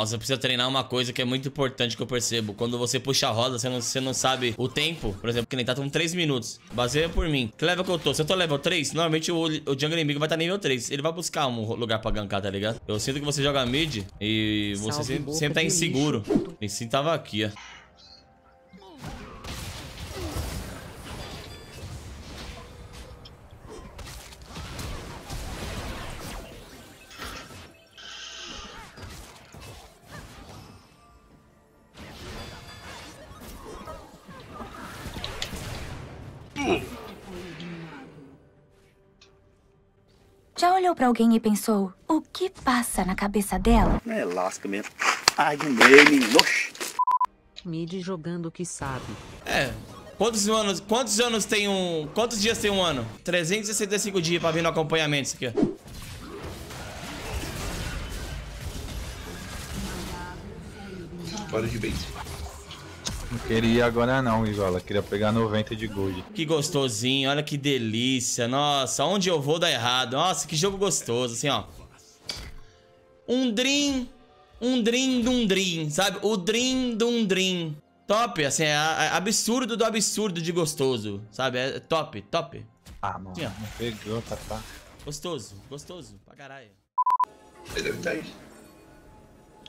Nossa, eu preciso treinar uma coisa que é muito importante que eu percebo. Quando você puxa a roda, você não sabe o tempo. Por exemplo, que nem tá com 3 minutos. Baseia por mim. Que level que eu tô? Se eu tô level 3, normalmente o jungle inimigo vai estar nível 3. Ele vai buscar um lugar pra gankar, tá ligado? Eu sinto que você joga mid e você sempre tá inseguro. E sim, tava aqui, ó. Já olhou pra alguém e pensou, o que passa na cabeça dela? É lasca mesmo. Ai, menino. Mid jogando que sabe. É. Quantos anos tem um... Quantos dias tem um ano? 365 dias pra vir no acompanhamento isso aqui, ó. Para de base. Não queria agora não, Isola. Queria pegar 90 de gold. Que gostosinho, olha que delícia. Nossa, onde eu vou dá errado. Nossa, que jogo gostoso, assim, ó. Um dream, sabe? O dream de um dream. Top, assim, é absurdo do absurdo de gostoso, sabe? É top, top. Ah, mano, assim, não pegou, tá. Gostoso, gostoso, pra caralho.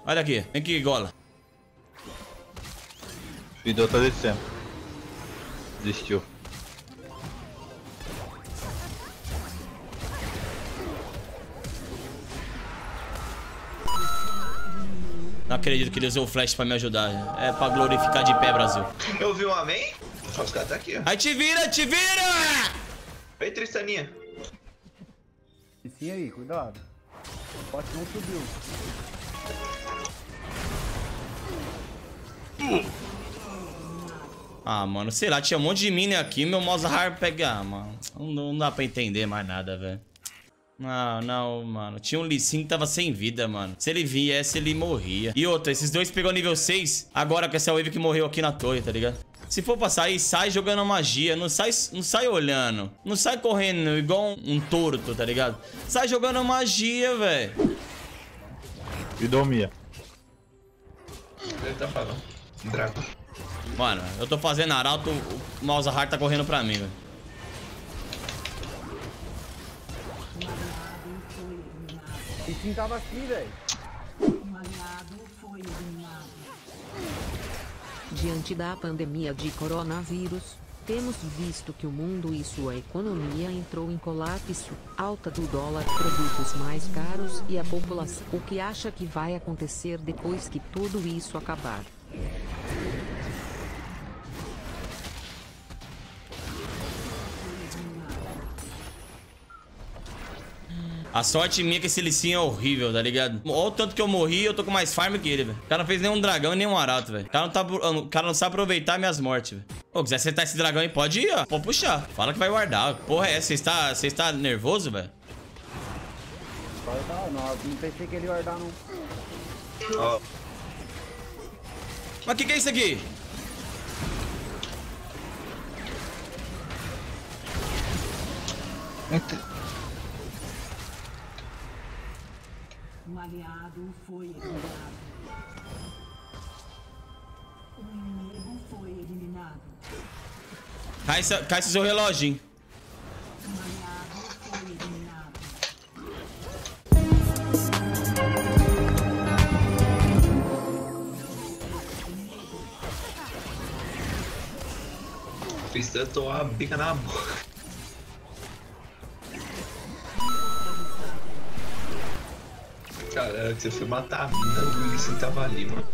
Olha aqui, vem aqui, Gola. Fidel tá descendo. Desistiu. Não acredito que ele usou o flash pra me ajudar. É pra glorificar de pé, Brasil. Eu vi um amém? Os caras tá aqui, ó. Aí te vira, te vira! Vem, Tristaninha. E aí, cuidado. O pote não subiu. Ah, mano, sei lá, tinha um monte de mini aqui, meu Mozart pega, ah, mano, não dá pra entender mais nada, velho. Não, mano, tinha um Lee Sin que tava sem vida, mano. Se ele viesse, ele morria. E outra, esses dois pegou nível 6, agora com essa wave que morreu aqui na torre, tá ligado? Se for pra sair, sai jogando magia, não sai olhando, não sai correndo igual um torto, tá ligado? Sai jogando magia, velho. E dormia. Ele tá falando, drago. Mano, eu tô fazendo arauto, o Mozart tá correndo pra mim, velho. E quem tava aqui, velho? Diante da pandemia de coronavírus, temos visto que o mundo e sua economia entrou em colapso, alta do dólar, produtos mais caros e a população. O que acha que vai acontecer depois que tudo isso acabar? A sorte minha é que esse Lee Sin é horrível, tá ligado? Olha o tanto que eu morri, eu tô com mais farm que ele, velho. O cara não fez nenhum dragão e nenhum arauto, velho. O cara não sabe aproveitar minhas mortes, velho. Ô, quiser acertar esse dragão aí, pode ir, ó. Pode puxar. Fala que vai guardar. Porra, é essa? Você está nervoso, velho? Não pensei que ele ia guardar, não. Ó. Oh. Mas que é isso aqui? Eita. Um aliado foi eliminado. O inimigo foi eliminado. Cai seu relógio, hein? Um aliado foi eliminado. Fiz tanto a bica na boca. Caramba, que você foi matar a mina do Lee Sin tava ali, mano.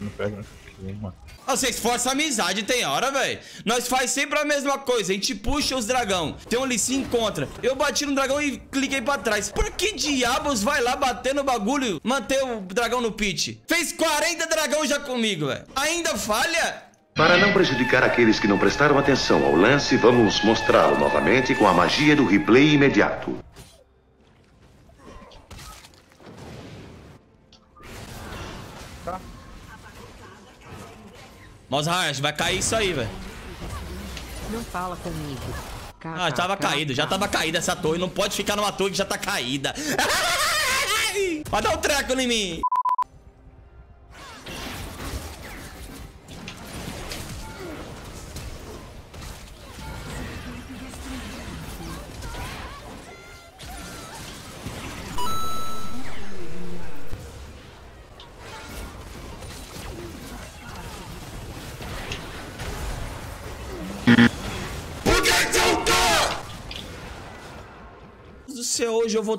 Não pega aqui, mano. Vocês forçam a amizade, tem hora, velho. Nós faz sempre a mesma coisa, a gente puxa os dragão. Tem um Lee Sin contra. Eu bati no dragão e cliquei pra trás. Por que diabos vai lá bater no bagulho, manter o dragão no pit? Fez 40 dragão já comigo, velho. Ainda falha? Para não prejudicar aqueles que não prestaram atenção ao lance, vamos mostrá-lo novamente com a magia do replay imediato. Tá. Mozart, vai cair isso aí, velho. Não fala comigo. Ah, estava caído, já estava caída essa torre. Não pode ficar numa torre que já tá caída. Vai dar um treco em mim.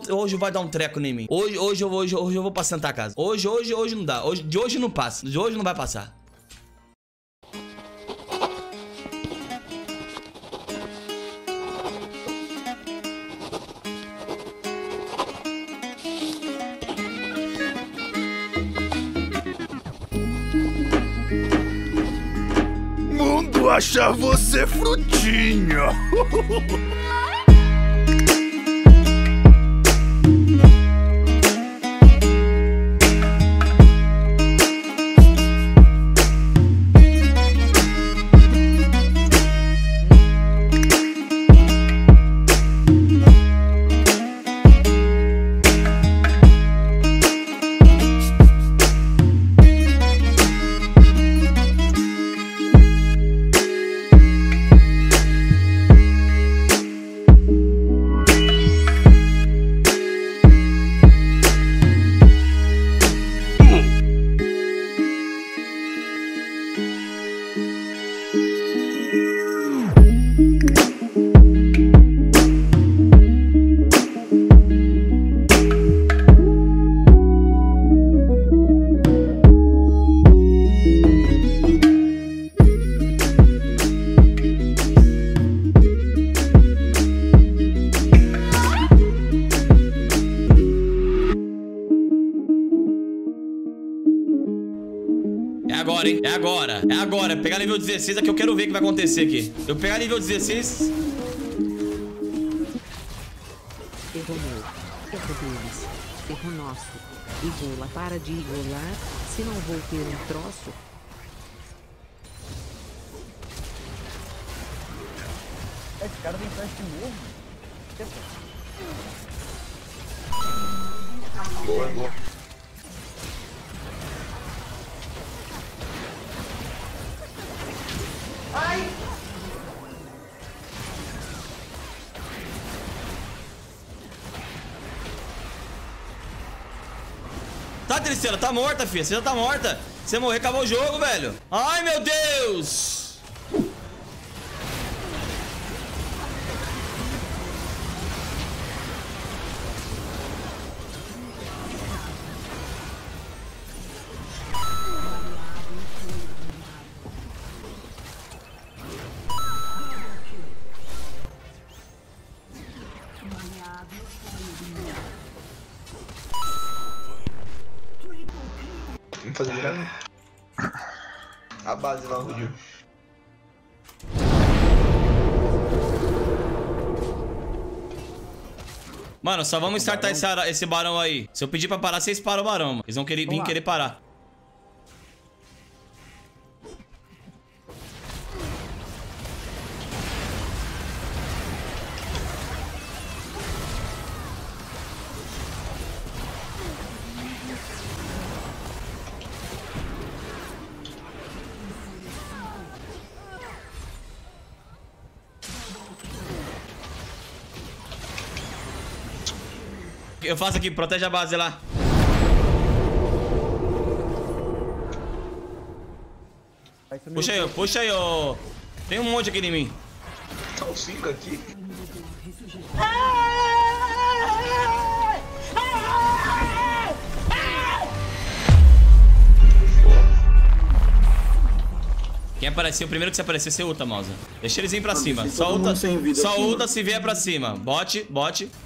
Hoje vai dar um treco em mim. Hoje eu vou pra Santa Casa. Hoje não dá. De hoje não passa. De hoje não vai passar. Mundo acha você frutinha. É agora. Pegar nível 16 é que eu quero ver o que vai acontecer aqui. Eu pegar nível 16... Errou meu, errou deles, errou nosso. Igola, para de igolar, se não vou ter um troço... Esse cara tem flash de novo. Boa, boa. Ai! Tá, Tristela, tá morta, filha. Você já tá morta. Você morrer, acabou o jogo, velho. Ai, meu Deus! A base lá, Rudio. Mano, só vamos startar esse barão aí. Se eu pedir pra parar, vocês param o barão, mano. Eles vão vir querer parar. Eu faço aqui, protege a base lá. Puxa aí, ó. Tem um monte aqui em mim. Tá o 5 aqui. Quem aparecer, o primeiro que se aparecer, você ulta, Mausa. Deixa eles irem pra cima. Só ulta se vier pra cima. Bote, bote.